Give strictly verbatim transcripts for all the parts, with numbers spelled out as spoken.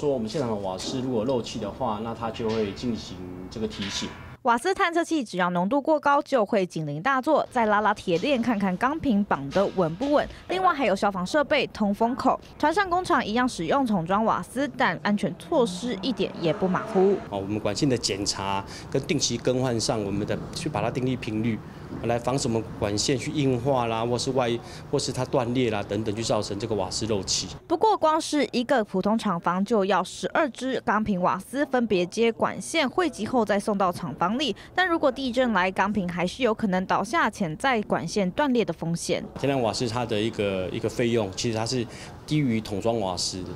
说我们现场的瓦斯如果漏气的话，那它就会进行这个提醒。 瓦斯探测器只要浓度过高，就会警铃大作。再拉拉铁链，看看钢瓶绑得稳不稳。另外还有消防设备、通风口。船上工厂一样使用桶装瓦斯，但安全措施一点也不马虎。哦，我们管线的检查跟定期更换上，我们的去把它定义频率，来防止我们管线去硬化啦，或是外或是它断裂啦等等，去造成这个瓦斯漏气。不过光是一个普通厂房就要十二支钢瓶瓦斯，分别接管线汇集后再送到厂房。 但如果地震来，钢瓶还是有可能倒下，潜在管线断裂的风险。天然瓦斯它的一个一个费用，其实它是低于桶装瓦斯的，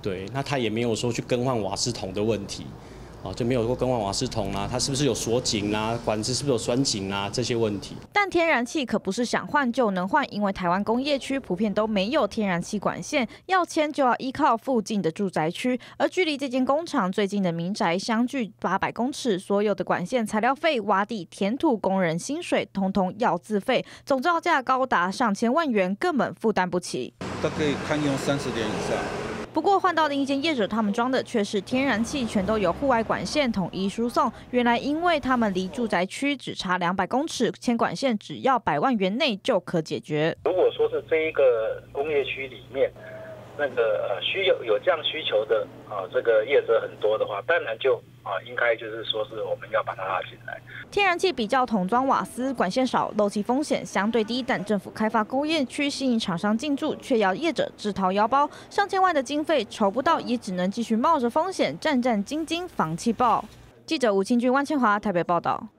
对，那它也没有说去更换瓦斯桶的问题，啊，就没有说更换瓦斯桶啦，它是不是有锁紧啦，管子是不是有栓紧啦这些问题。但天然气可不是想换就能换，因为台湾工业区普遍都没有天然气管线，要迁就要依靠附近的住宅区，而距离这间工厂最近的民宅相距八百公尺，所有的管线材料费、挖地、填土、工人薪水，通通要自费，总造价高达上千万元，根本负担不起。大概堪用三十年以上。 不过换到另一间业者，他们装的却是天然气，全都由户外管线统一输送。原来因为他们离住宅区只差两百公尺，牵管线只要百万元内就可解决。如果说是这一个工业区里面，那个需要有这样需求的啊，这个业者很多的话，当然就。 啊，应该就是说是我们要把它拉进来。天然气比较桶装瓦斯，管线少，漏气风险相对低，但政府开发工业区吸引厂商进驻，却要业者自掏腰包，上千万的经费筹不到，也只能继续冒着风险，战战兢兢防气爆。记者吴清俊、万千华台北报道。